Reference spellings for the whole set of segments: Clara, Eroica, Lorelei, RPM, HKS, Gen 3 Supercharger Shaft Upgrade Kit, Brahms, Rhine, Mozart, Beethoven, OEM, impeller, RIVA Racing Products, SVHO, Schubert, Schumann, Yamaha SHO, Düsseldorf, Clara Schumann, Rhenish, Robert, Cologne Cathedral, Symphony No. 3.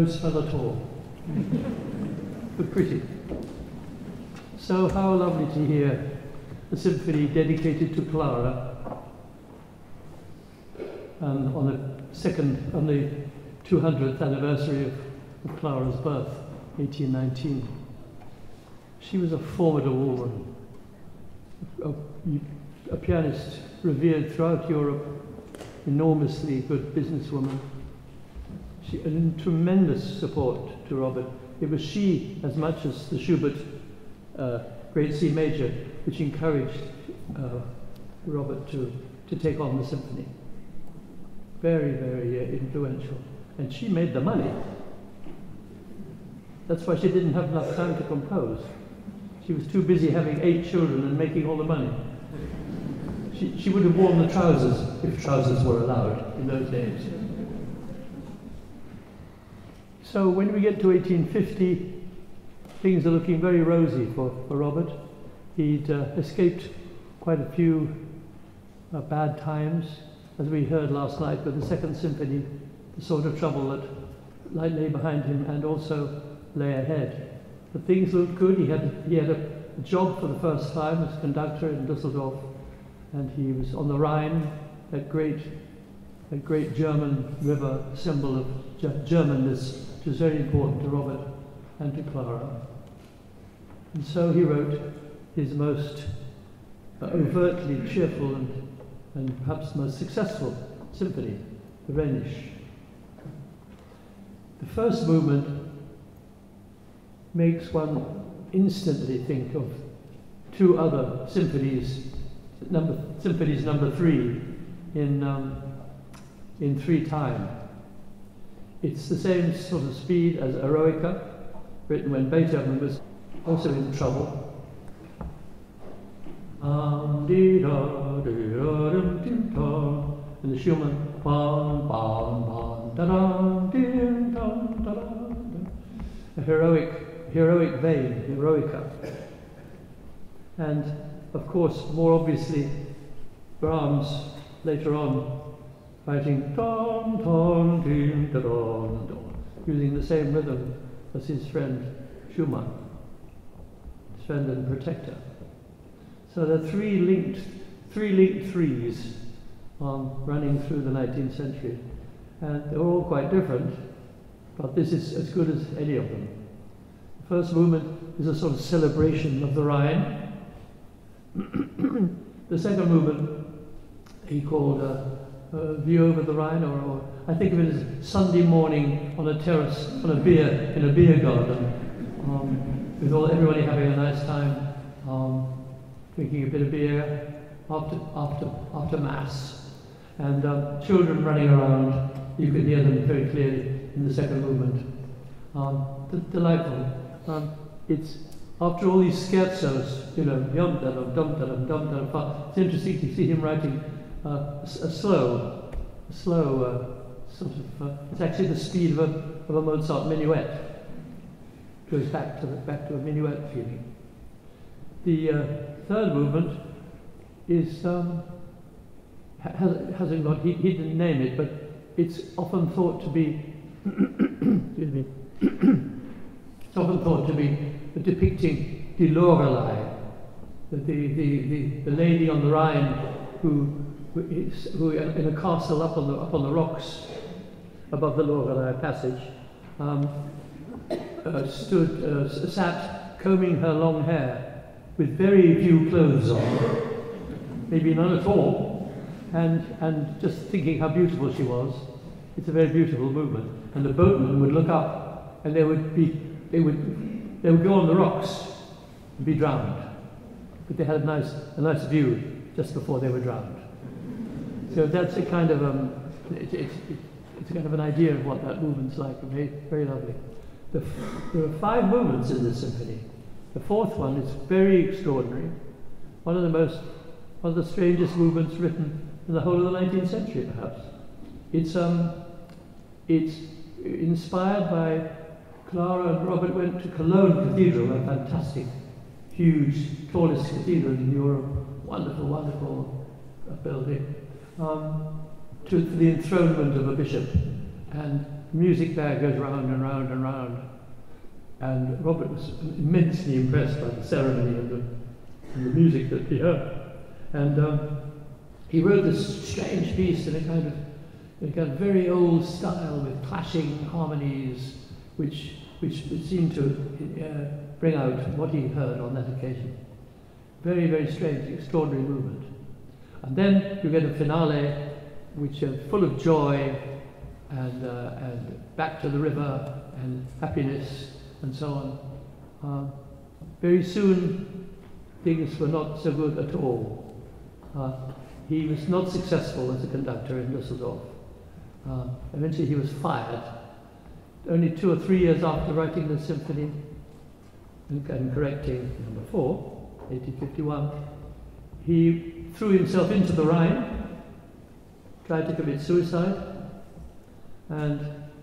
no smell at all. But pretty. So how lovely to hear a symphony dedicated to Clara, and on the 200th anniversary of Clara's birth, 1819. She was a formidable woman, a pianist revered throughout Europe, enormously good businesswoman. She had tremendous support to Robert. It was she, as much as the Schubert grade C major, which encouraged Robert to take on the symphony. Very, very influential. And she made the money. That's why she didn't have enough time to compose. She was too busy having 8 children and making all the money. She would have worn the trousers, if trousers were allowed in those days. So when we get to 1850, things are looking very rosy for Robert. He'd escaped quite a few bad times, as we heard last night with the Second Symphony, the sort of trouble that lay behind him and also lay ahead. But things looked good. He had a job for the first time as conductor in Düsseldorf, and he was on the Rhine, that great German river, symbol of Germanness, which is very important to Robert and to Clara. And so he wrote his most overtly cheerful and perhaps most successful symphony, the Rhenish. The first movement makes one instantly think of 2 other symphonies, symphonies number 3 in 3 time. It's the same sort of speed as Eroica, written when Beethoven was also in trouble. And the Schumann, a heroic vein, Eroica. And of course, more obviously, Brahms later on writing tom tom dim da don don, using the same rhythm as his friend Schumann, his friend and protector. So there are 3 linked threes running through the 19th century, and they're all quite different, but this is as good as any of them. The first movement is a sort of celebration of the Rhine. The second movement he called a view over the Rhine, or I think of it as Sunday morning on a terrace, in a beer garden, with everybody having a nice time. Drinking a bit of beer after mass, and children running around. You could hear them very clearly in the second movement. Delightful. It's after all these scherzos, yum da dum dum da. It's interesting to see him writing a slow sort of. It's actually the speed of a Mozart minuet. It goes back to a minuet feeling. The third movement is, hasn't got, he didn't name it, but it's often thought to be, excuse me, it's often thought to be depicting the Lorelei, the lady on the Rhine who in a castle up on the rocks above the Lorelei passage, sat combing her long hair, with very few clothes on, maybe none at all, and just thinking how beautiful she was. It's a very beautiful movement. And the boatmen would look up, and they would go on the rocks and be drowned. But they had a nice view just before they were drowned. So that's a kind of it's a kind of an idea of what that movement's like. Very, very lovely. There are 5 movements in this symphony. The fourth one is very extraordinary, one of the strangest movements written in the whole of the 19th century, perhaps. It's inspired by Clara and Robert went to Cologne Cathedral, a fantastic, huge, tallest cathedral in Europe, wonderful, wonderful building, to the enthronement of a bishop, and music there goes round and round and round. And Robert was immensely impressed by the ceremony and the music that he heard. And he wrote this strange piece in a kind of very old style with clashing harmonies, which seemed to bring out what he heard on that occasion. Very, very strange, extraordinary movement. And then you get a finale, which is full of joy and back to the river and happiness and so on. Very soon, things were not so good at all. He was not successful as a conductor in Düsseldorf. Eventually he was fired, only 2 or 3 years after writing the symphony and correcting number 4, 1851. He threw himself into the Rhine, tried to commit suicide, and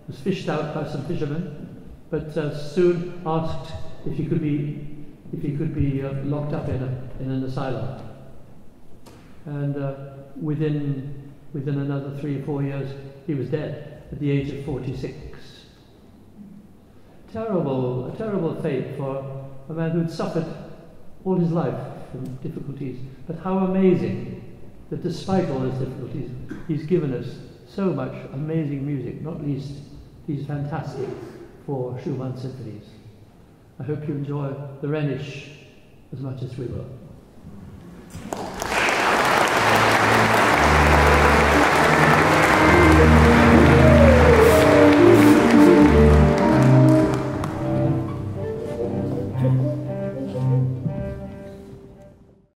was fished out by some fishermen, but soon asked if he could be locked up in an asylum. And within another 3 or 4 years, he was dead at the age of 46. Terrible, a terrible fate for a man who had suffered all his life from difficulties. But how amazing that despite all his difficulties, he's given us so much amazing music, not least these fantastic 4 Schumann symphonies. I hope you enjoy the Rhenish as much as we will.